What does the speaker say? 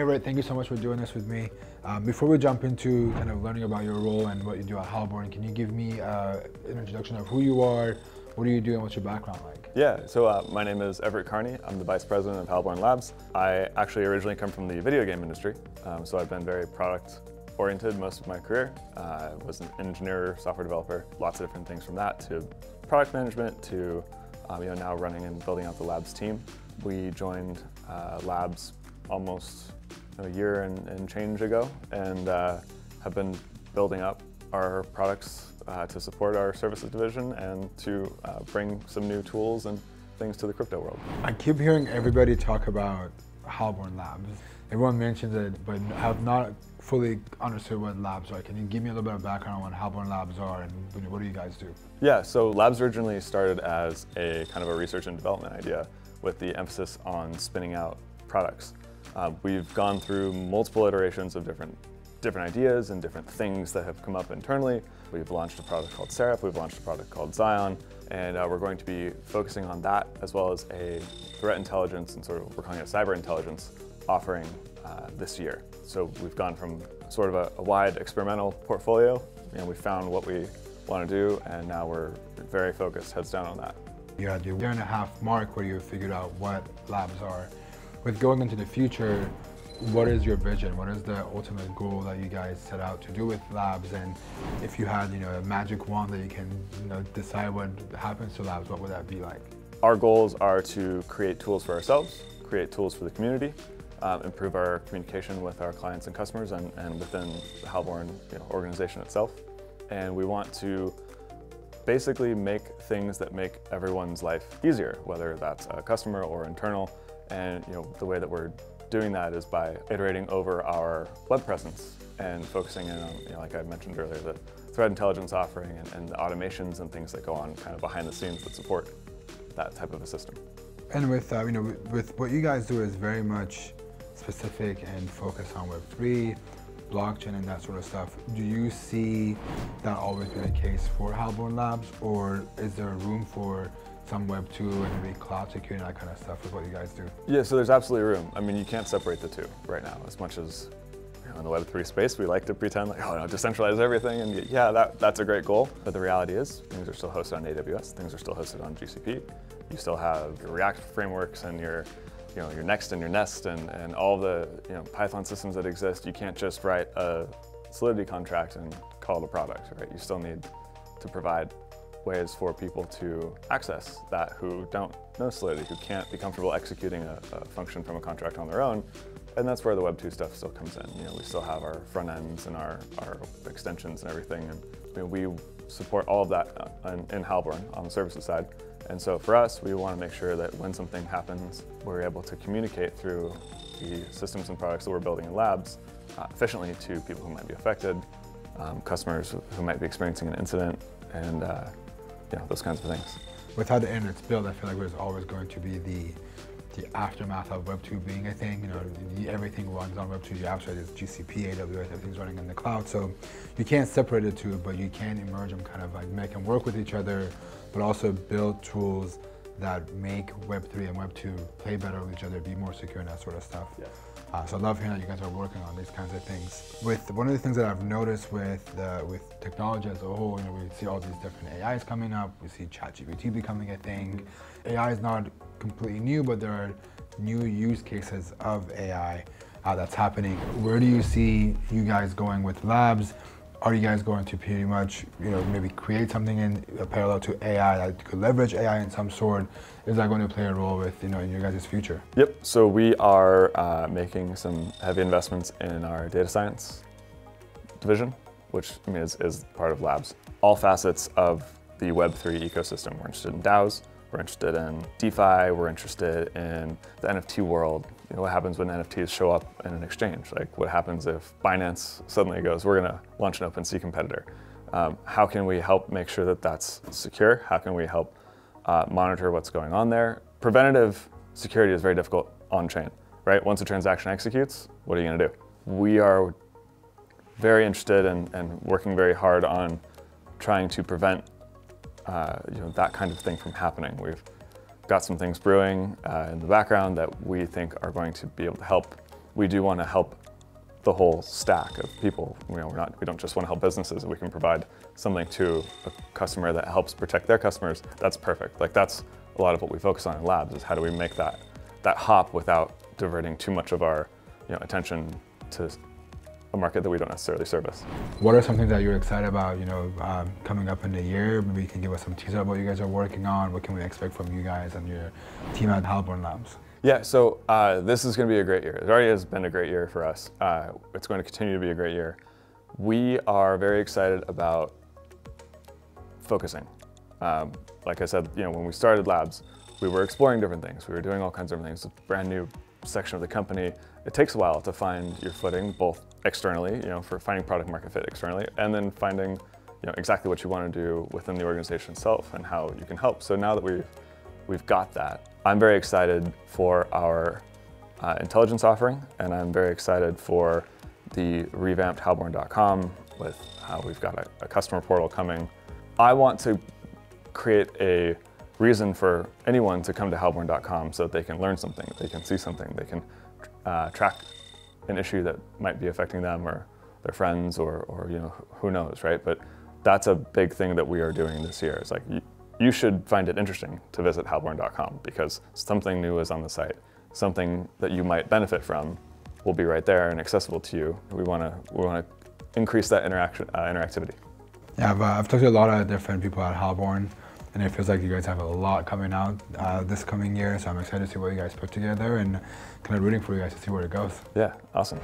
Everett, thank you so much for doing this with me. Before we jump into kind of learning about your role and what you do at Halborn, can you give me an introduction of who you are, what do you do, and what's your background like? Yeah, so my name is Everett Carney. I'm the Vice President of Halborn Labs. I actually originally come from the video game industry, so I've been very product-oriented most of my career. I was an engineer, software developer, lots of different things from that to product management to now running and building out the labs team. We joined labs almost a year and change ago, and have been building up our products to support our services division and to bring some new tools and things to the crypto world. I keep hearing everybody talk about Halborn Labs. Everyone mentions it, but have not fully understood what labs are. Can you give me a little bit of background on what Halborn Labs are and what do you guys do? Yeah, so labs originally started as a kind of a research and development idea with the emphasis on spinning out products. We've gone through multiple iterations of different ideas and different things that have come up internally. We've launched a product called Seraph, we've launched a product called Zion, and we're going to be focusing on that as well as a threat intelligence and sort of, we're calling it cyber intelligence offering this year. So we've gone from sort of a wide experimental portfolio, and we found what we want to do, and now we're very focused, heads down on that. You're at the year and a half mark where you figured out what labs are. With going into the future, what is your vision? What is the ultimate goal that you guys set out to do with labs? And if you had, a magic wand that you can, decide what happens to labs, what would that be like? Our goals are to create tools for ourselves, create tools for the community, improve our communication with our clients and customers and within the Halborn organization itself. And we want to basically make things that make everyone's life easier, whether that's a customer or internal. And the way that we're doing that is by iterating over our web presence and focusing in on, like I mentioned earlier, the threat intelligence offering and the automations and things that go on kind of behind the scenes that support that type of a system. And with with what you guys do is very much specific and focused on Web3, blockchain, and that sort of stuff. Do you see that always be the case for Halborn Labs, or is there room for some Web2 and maybe cloud security and that kind of stuff with what you guys do? Yeah, so there's absolutely room. I mean, you can't separate the two right now. As much as in the Web3 space, we like to pretend like, oh, no, decentralize everything, and yeah, that's a great goal. But the reality is, things are still hosted on AWS, things are still hosted on GCP. You still have your React frameworks and your, your Next and your Nest and all the Python systems that exist. You can't just write a Solidity contract and call it a product, right? You still need to provide ways for people to access that who don't know Solidity, who can't be comfortable executing a function from a contract on their own. And that's where the Web2 stuff still comes in. We still have our front ends and our extensions and everything. And we support all of that in Halborn on the services side. And so for us, we want to make sure that when something happens, we're able to communicate through the systems and products that we're building in labs efficiently to people who might be affected, customers who might be experiencing an incident, and those kinds of things. With how the internet's built, I feel like there's always going to be the aftermath of Web2 being a thing. Everything runs on Web2. Your apps, right? It's GCP, AWS, everything's running in the cloud. So you can't separate the two, but you can merge them, kind of like make them work with each other, but also build tools that make Web3 and Web2 play better with each other, be more secure, and that sort of stuff. Yes. So I love hearing that you guys are working on these kinds of things. With one of the things that I've noticed with technology as a whole, we see all these different AIs coming up. We see ChatGPT becoming a thing. AI is not completely new, but there are new use cases of AI that's happening. Where do you see you guys going with labs? Are you guys going to pretty much, maybe create something in parallel to AI that could leverage AI in some sort? Is that going to play a role with, in your guys' future? Yep, so we are making some heavy investments in our data science division, which is part of labs. All facets of the Web3 ecosystem. We're interested in DAOs, we're interested in DeFi, we're interested in the NFT world. What happens when NFTs show up in an exchange? Like, what happens if Binance suddenly goes, we're going to launch an OpenSea competitor? How can we help make sure that that's secure? How can we help monitor what's going on there? Preventative security is very difficult on-chain, right? Once a transaction executes, what are you going to do? We are very interested and working very hard on trying to prevent that kind of thing from happening. We've got some things brewing in the background that we think are going to be able to help we do want to help the whole stack of people. You know, we don't just want to help businesses. If we can provide something to a customer that helps protect their customers, that's perfect. Like, that's a lot of what we focus on in labs, is how do we make that hop without diverting too much of our attention to a market that we don't necessarily service. What are some things that you're excited about, coming up in the year? Maybe you can give us some teaser about what you guys are working on. What can we expect from you guys and your team at Halborn Labs? Yeah, so this is going to be a great year. It already has been a great year for us. It's going to continue to be a great year. We are very excited about focusing. Like I said, when we started labs, we were exploring different things. We were doing all kinds of different things. It's a brand new section of the company. It takes a while to find your footing, both externally, for finding product market fit externally, and then finding, exactly what you want to do within the organization itself and how you can help. So now that we've got that, I'm very excited for our intelligence offering, and I'm very excited for the revamped Halborn.com with how we've got a customer portal coming. I want to create a reason for anyone to come to Halborn.com so that they can learn something, they can see something, they can track an issue that might be affecting them or their friends or who knows, right? But that's a big thing that we are doing this year. It's like, you should find it interesting to visit Halborn.com because something new is on the site. Something that you might benefit from will be right there and accessible to you. We want to increase that interactivity. Yeah, I've talked to a lot of different people at Halborn, and it feels like you guys have a lot coming out this coming year, so I'm excited to see what you guys put together and kind of rooting for you guys to see where it goes. Yeah, awesome.